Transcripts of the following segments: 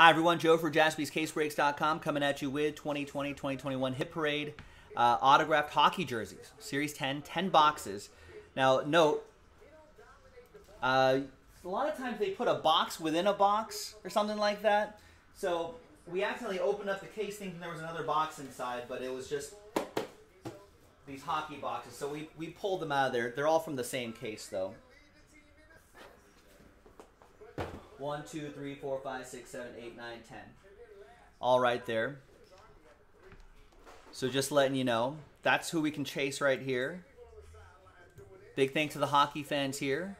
Hi, everyone. Joe for JaspysCaseBreaks.com coming at you with 2020-2021 Hit Parade autographed hockey jerseys. Series 10, 10 boxes. Now, note, a lot of times they put a box within a box or something like that. So we accidentally opened up the case thinking there was another box inside, but it was just these hockey boxes. So we pulled them out of there. They're all from the same case, though. 1, 2, 3, 4, 5, 6, 7, 8, 9, 10. All right there. So just letting you know, that's who we can chase right here. Big thanks to the hockey fans here.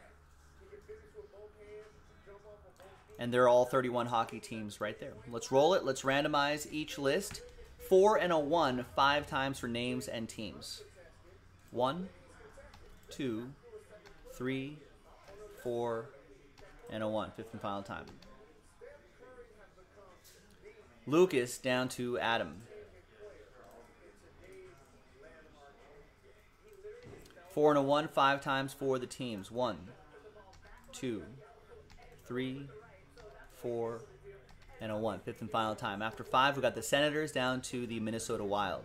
And they're all 31 hockey teams right there. Let's roll it. Let's randomize each list. 4 and a 1 5 times for names and teams. 1, 2, 3, 4, and a 1, fifth and final time. Lucas down to Adam. 4 and a 1, 5 times for the teams. 1, 2, 3, 4, and a 1, fifth and final time. After 5, we got the Senators down to the Minnesota Wild.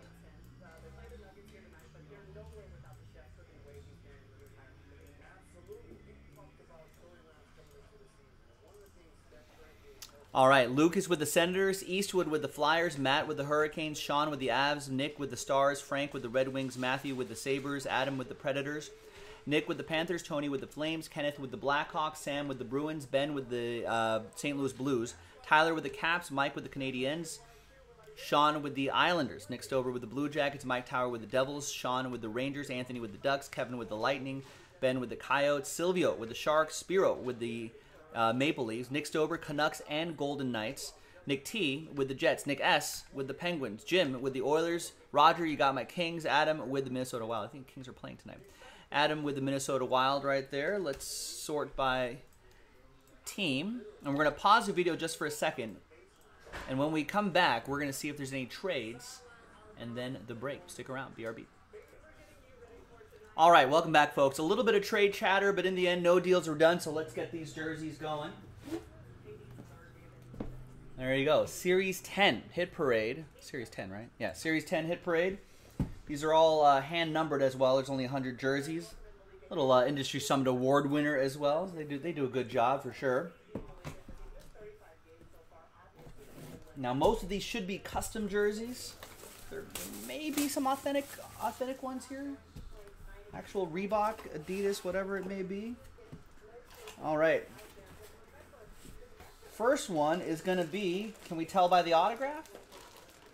All right, Lucas with the Senators, Eastwood with the Flyers, Matt with the Hurricanes, Sean with the Avs, Nick with the Stars, Frank with the Red Wings, Matthew with the Sabres, Adam with the Predators, Nick with the Panthers, Tony with the Flames, Kenneth with the Blackhawks, Sam with the Bruins, Ben with the St. Louis Blues, Tyler with the Caps, Mike with the Canadiens, Sean with the Islanders, Nick Stover with the Blue Jackets, Mike Tower with the Devils, Sean with the Rangers, Anthony with the Ducks, Kevin with the Lightning, Ben with the Coyotes, Silvio with the Sharks, Spiro with the Maple Leafs, Nick Stober, Canucks, and Golden Knights, Nick T with the Jets, Nick S with the Penguins, Jim with the Oilers, Roger, you got my Kings, Adam with the Minnesota Wild. I think Kings are playing tonight. Adam with the Minnesota Wild right there. Let's sort by team. And we're going to pause the video just for a second. And when we come back, we're going to see if there's any trades and then the break. Stick around. BRB. All right, welcome back, folks. A little bit of trade chatter, but in the end, no deals were done, so let's get these jerseys going. There you go. Series 10 Hit Parade. Series 10, right? Yeah, Series 10 Hit Parade. These are all hand-numbered as well. There's only 100 jerseys. Little Industry Summit Award winner as well. So they do a good job for sure. Now, most of these should be custom jerseys. There may be some authentic ones here. Actual Reebok, Adidas, whatever it may be. All right. First one is going to be, can we tell by the autograph?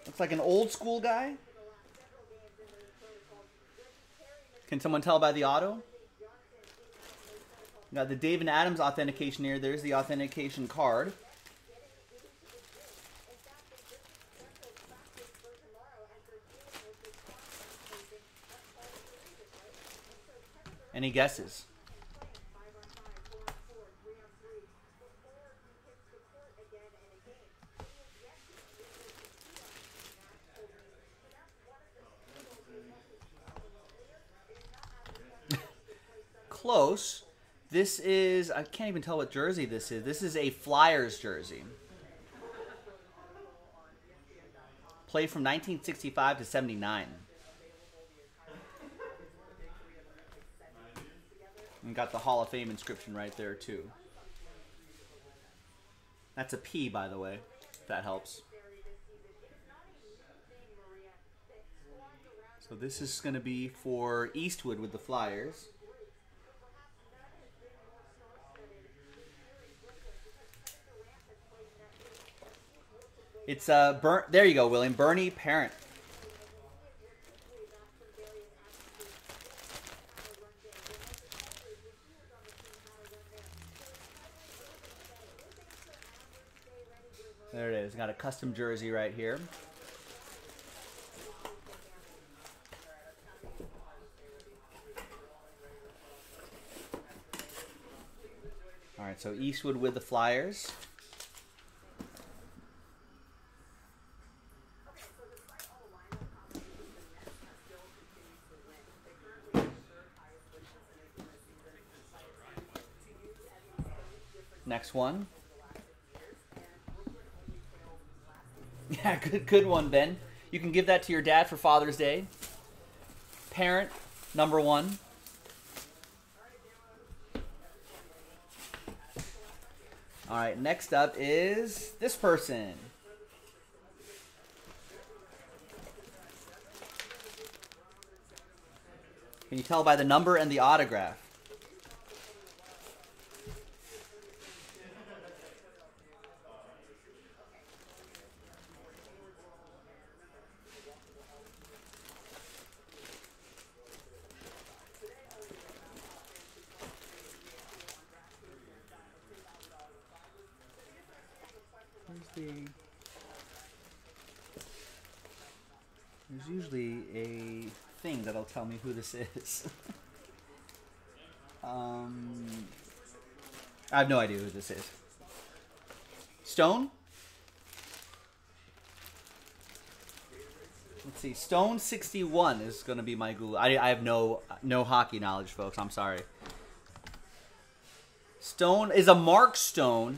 Looks like an old school guy. Can someone tell by the auto? Got the Dave and Adams authentication here. There's the authentication card. Any guesses? Close. This is, I can't even tell what jersey this is. This is a Flyers jersey. Played from 1965 to 79. And got the Hall of Fame inscription right there, too. That's a P, by the way, if that helps. So this is going to be for Eastwood with the Flyers. It's there you go, William. Bernie Parent. There it is. Got a custom jersey right here. All right, so Eastwood with the Flyers. Next one. Yeah, good one, Ben. You can give that to your dad for Father's Day. Parent, number one. All right, next up is this person. Can you tell by the number and the autograph? There's usually a thing that'll tell me who this is. I have no idea who this is. Stone? Let's see. Stone 61 is going to be my Google. I have no hockey knowledge, folks. I'm sorry. Stone is a Mark Stone.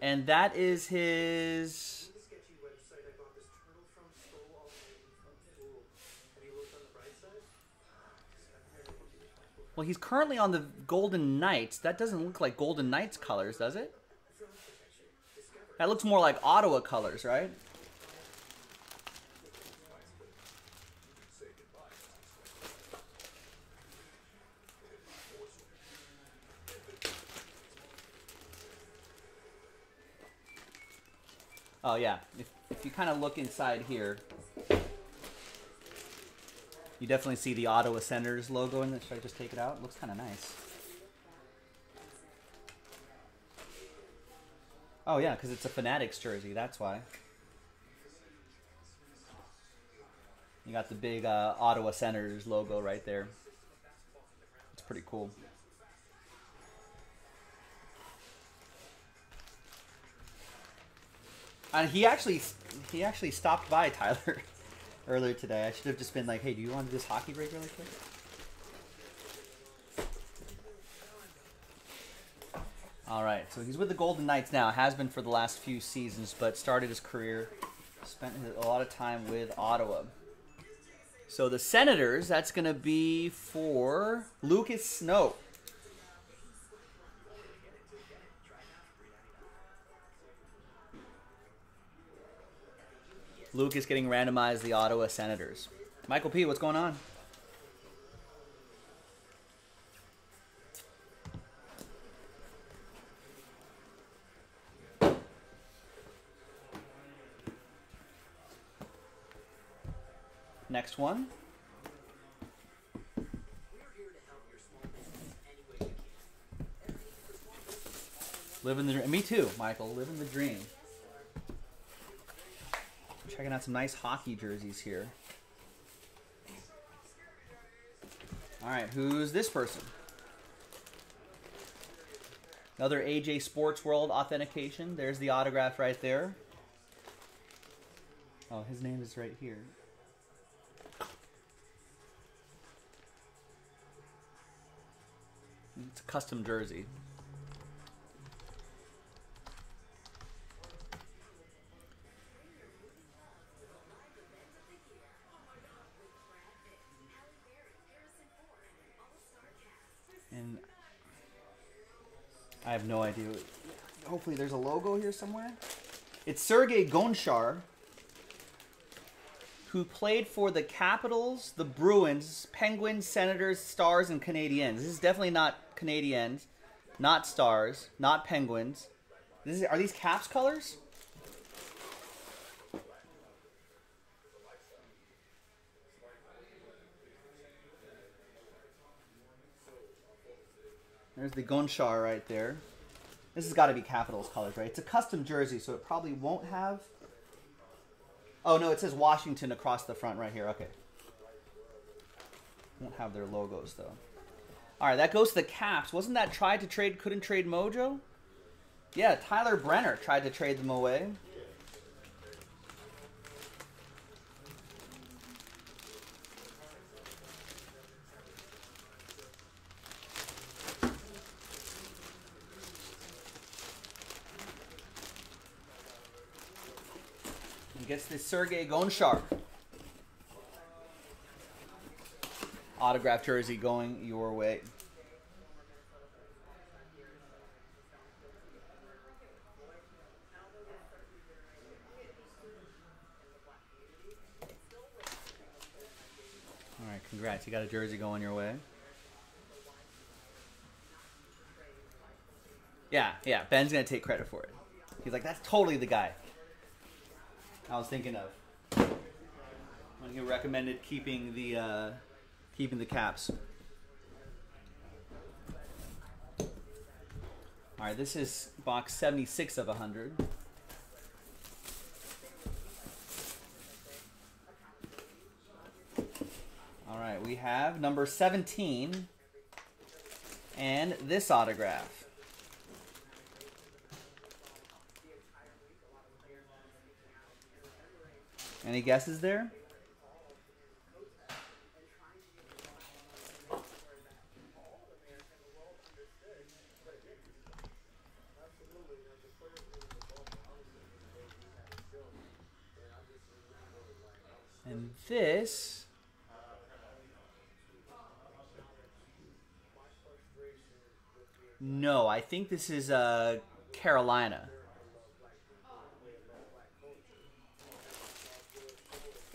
And that is his... Well, he's currently on the Golden Knights. That doesn't look like Golden Knights colors, does it? That looks more like Ottawa colors, right? Oh, yeah. If you kind of look inside here, you definitely see the Ottawa Senators logo in it. Should I just take it out? It looks kind of nice. Oh, yeah, because it's a Fanatics jersey. That's why. You got the big Ottawa Senators logo right there. It's pretty cool. And he actually stopped by, Tyler, earlier today. I should have just been like, hey, do you want to do this hockey break really quick? All right, so he's with the Golden Knights now. Has been for the last few seasons, but started his career, spent a lot of time with Ottawa. So the Senators, that's going to be for Lucas Snow. Luke is getting randomized, the Ottawa Senators. Michael P., what's going on? Next one. Living the dream. Me too, Michael. Living the dream. Checking out some nice hockey jerseys here. All right, who's this person? Another AJ Sports World authentication. There's the autograph right there. Oh, his name is right here. It's a custom jersey. I have no idea. Hopefully there's a logo here somewhere. It's Sergei Gonchar, who played for the Capitals, the Bruins, Penguins, Senators, Stars, and Canadiens. This is definitely not Canadiens, not Stars, not Penguins. This is, are these Caps colors? There's the Gonchar right there. This has got to be Capitals colors, right? It's a custom jersey, so it probably won't have... Oh, no, it says Washington across the front right here. Okay. Won't have their logos, though. All right, that goes to the Caps. Wasn't that tried to trade, couldn't trade Mojo? Yeah, Tyler Brenner tried to trade them away. He gets the Sergei Gonchar autograph jersey going your way. All right, congrats. You got a jersey going your way. Yeah, Ben's going to take credit for it. He's like, that's totally the guy I was thinking of when he recommended keeping the caps. All right, this is box 76 of 100. All right, we have number 17 and this autograph. Any guesses there? And this no, I think this is Carolina.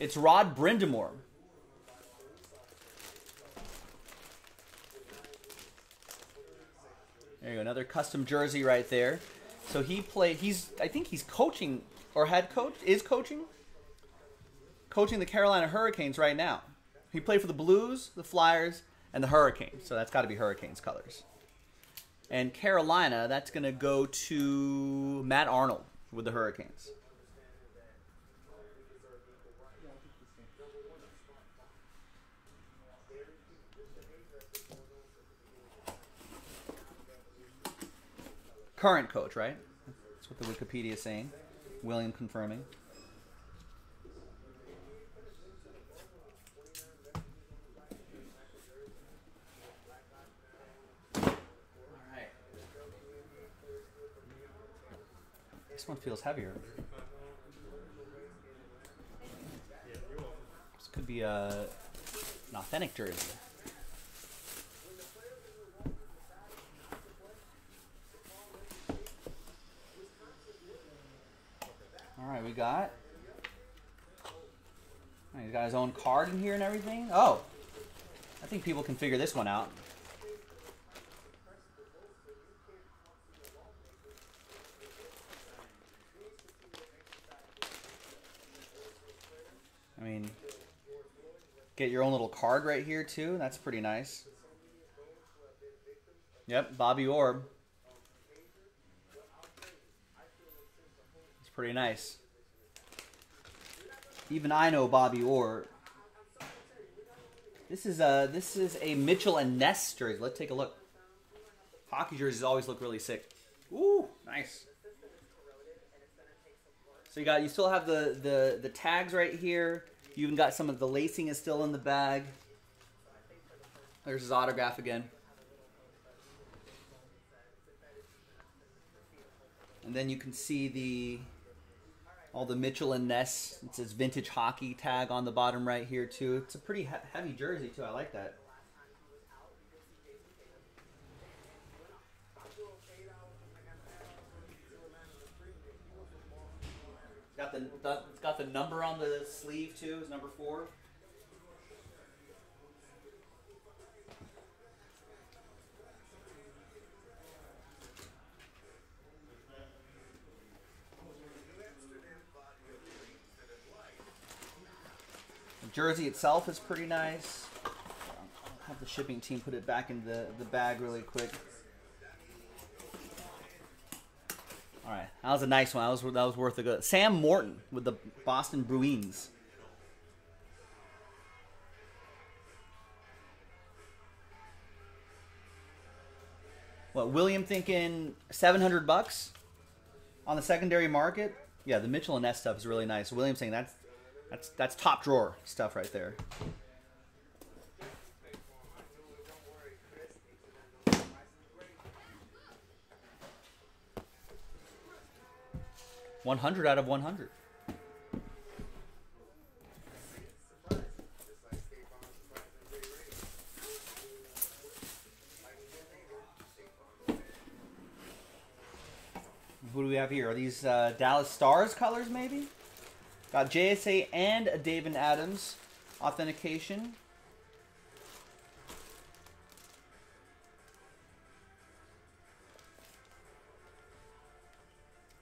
It's Rod Brindamour. There you go, another custom jersey right there. So he played, I think he's coaching or is coaching the Carolina Hurricanes right now. He played for the Blues, the Flyers, and the Hurricanes. So that's got to be Hurricanes colors. And Carolina, that's going to go to Matt Arnold with the Hurricanes. Current coach, right? That's what the Wikipedia is saying. William confirming. All right. This one feels heavier. This could be an authentic jersey. We got. He's got his own card in here and everything. Oh, I think people can figure this one out. I mean, get your own little card right here too. That's pretty nice. Yep, Bobby Orr. It's pretty nice. Even I know Bobby Orr. This is a Mitchell and Ness jersey. Let's take a look. Hockey jerseys always look really sick. Ooh, nice. So you still have the tags right here. You even got some of the lacing is still in the bag. There's his autograph again. And then you can see all the Mitchell and Ness. It says vintage hockey tag on the bottom right here too. It's a pretty heavy jersey too. I like that. It's got the number on the sleeve too. It's number 4. Jersey itself is pretty nice. I'll have the shipping team put it back in the bag really quick. All right, that was a nice one. That was worth a go. Sam Morton with the Boston Bruins. What, William thinking $700 on the secondary market? Yeah, the Mitchell and Ness stuff is really nice. William saying that's top drawer stuff right there. $100 out of $100. What do we have here? Are these Dallas Stars colors, maybe? Got JSA and a David Adams authentication.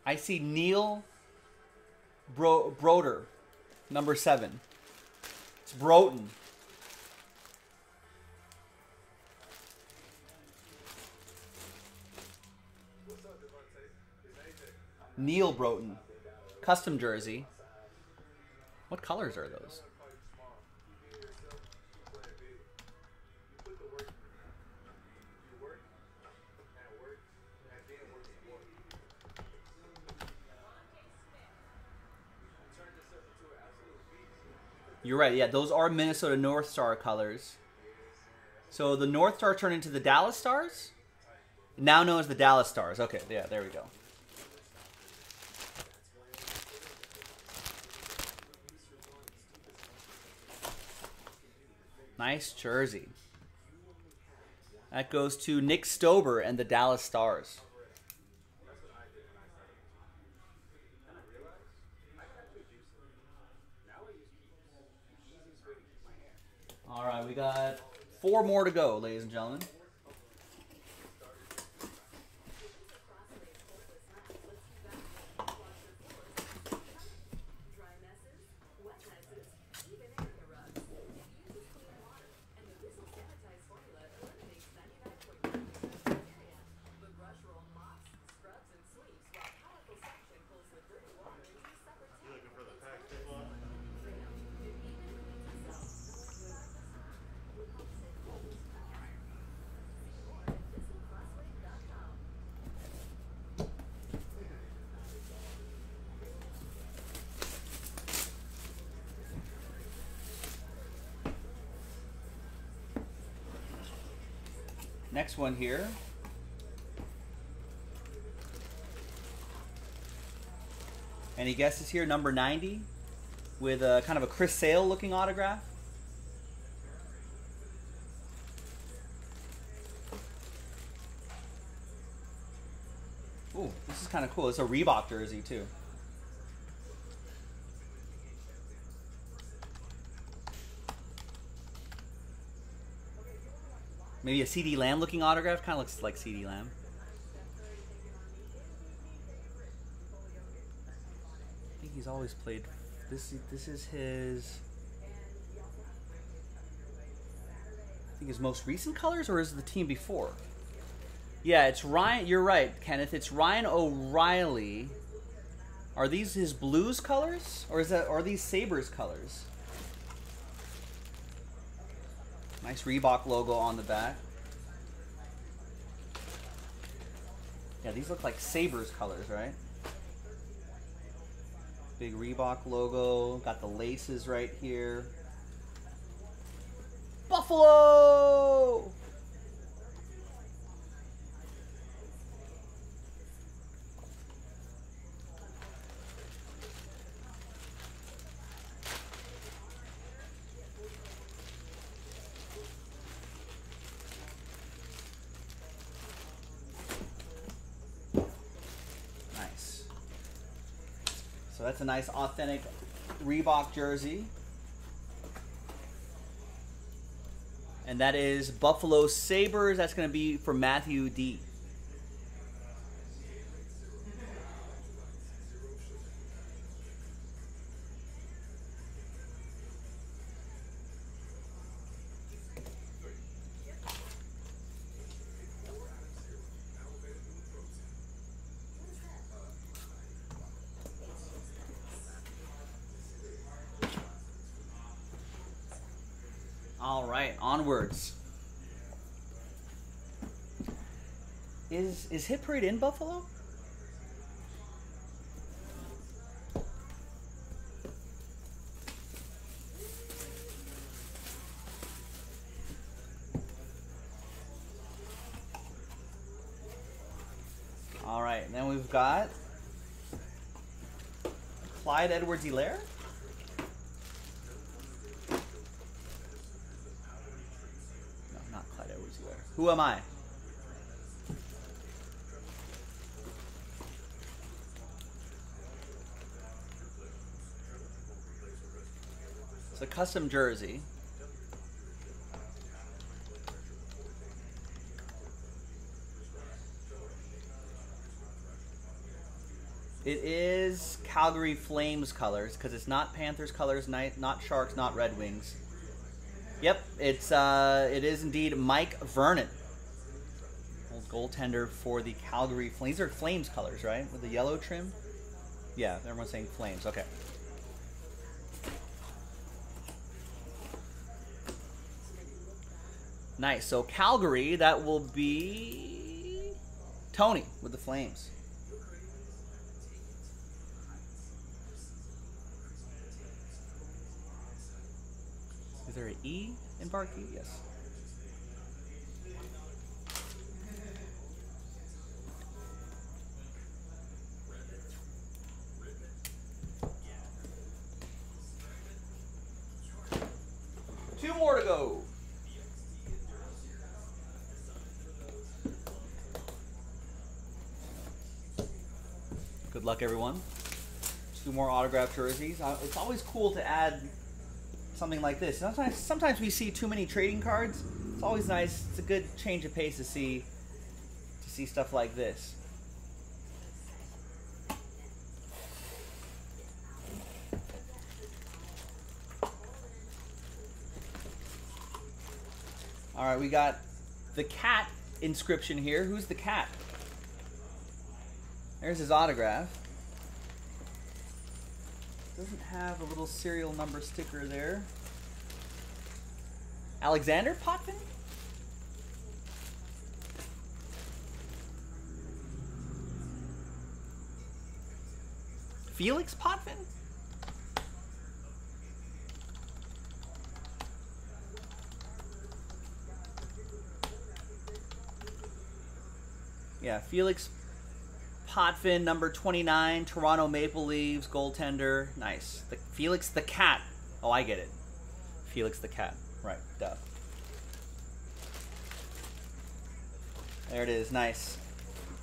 I see Neil Broten, number 7. It's Broten. Neil Broten, custom jersey. What colors are those? You're right, yeah, those are Minnesota North Star colors. So the North Star turned into the Dallas Stars? Now known as the Dallas Stars. Okay, yeah, there we go. Nice jersey. That goes to Nick Stober and the Dallas Stars. All right, we got 4 more to go, ladies and gentlemen. Next one here. Any guesses here? Number 90 with a kind of a Chris Sale looking autograph. Ooh, this is kind of cool. It's a Reebok jersey too. Maybe a CD Lamb looking autograph. Kind of looks like CD Lamb. I think he's always played. This is his. I think his most recent colors, or is it the team before? Yeah, it's Ryan. You're right, Kenneth. It's Ryan O'Reilly. Are these his Blues colors, or are these Sabres colors? Nice Reebok logo on the back. Yeah, these look like Sabres colors, right? Big Reebok logo. Got the laces right here. Buffalo! So that's a nice authentic Reebok jersey. And that is Buffalo Sabres. That's going to be for Matthew D. All right, onwards. Is Hit Parade in Buffalo? All right, then we've got Clyde Edwards-Helaire. Who am I? It's a custom jersey. It is Calgary Flames colors, because it's not Panthers colors, not Sharks, not Red Wings. Yep, it is indeed Mike Vernon, old goaltender for the Calgary Flames. These are Flames colors, right? With the yellow trim? Yeah, everyone's saying Flames. Okay. Nice. So Calgary, that will be Tony with the Flames. Is there an E in Barkey? Yes. Two more to go. Good luck, everyone. Two more autographed jerseys. It's always cool to add something like this. Sometimes we see too many trading cards. It's always nice. It's a good change of pace to see stuff like this. All right, we got the cat inscription here. Who's the cat? There's his autograph. Doesn't have a little serial number sticker there. Alexander Potvin? Felix Potvin? Yeah, Felix Potvin, number 29, Toronto Maple Leafs, goaltender. Nice. Felix the Cat. Oh, I get it. Felix the Cat. Right. Duh. There it is. Nice.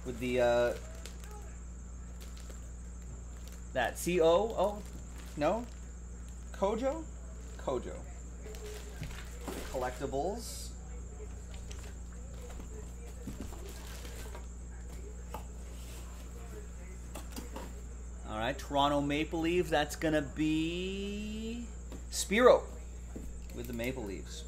With the, that C-O-O? No? Kojo? Kojo. Collectibles. All right, Toronto Maple Leafs, that's going to be Spiro with the Maple Leafs.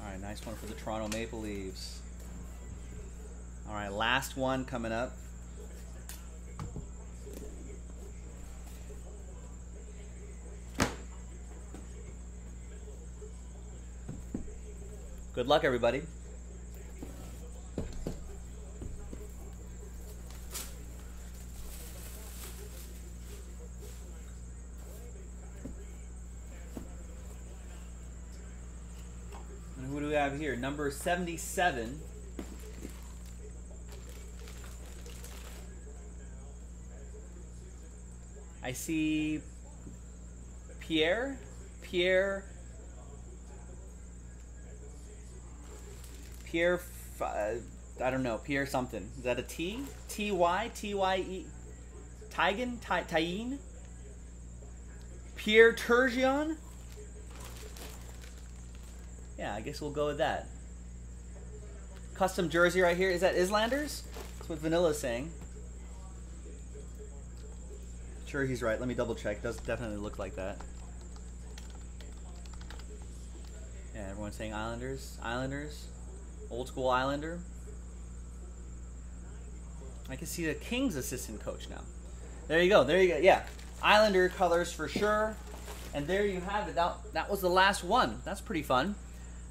All right, nice one for the Toronto Maple Leafs. All right, last one coming up. Good luck, everybody. And who do we have here? Number 77. I see Pierre, I don't know, Pierre something. Is that a T? T-Y? T-Y-E? Tygen? Tyene? Pierre Turgeon? Yeah, I guess we'll go with that. Custom jersey right here. Is that Islanders? That's what Vanilla's saying. Sure, he's right. Let me double check. It does definitely look like that. Yeah, everyone's saying Islanders. Islanders. Old school Islander. I can see the Kings assistant coach now. There you go. There you go. Yeah. Islander colors for sure. And there you have it. That was the last one. That's pretty fun.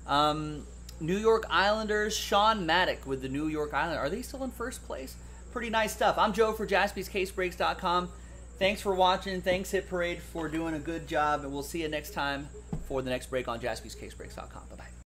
New York Islanders, Sean Maddock with the New York Islanders. Are they still in first place? Pretty nice stuff. I'm Joe for JaspysCaseBreaks.com. Thanks for watching. Thanks, Hit Parade, for doing a good job. And we'll see you next time for the next break on JaspysCaseBreaks.com. Bye-bye.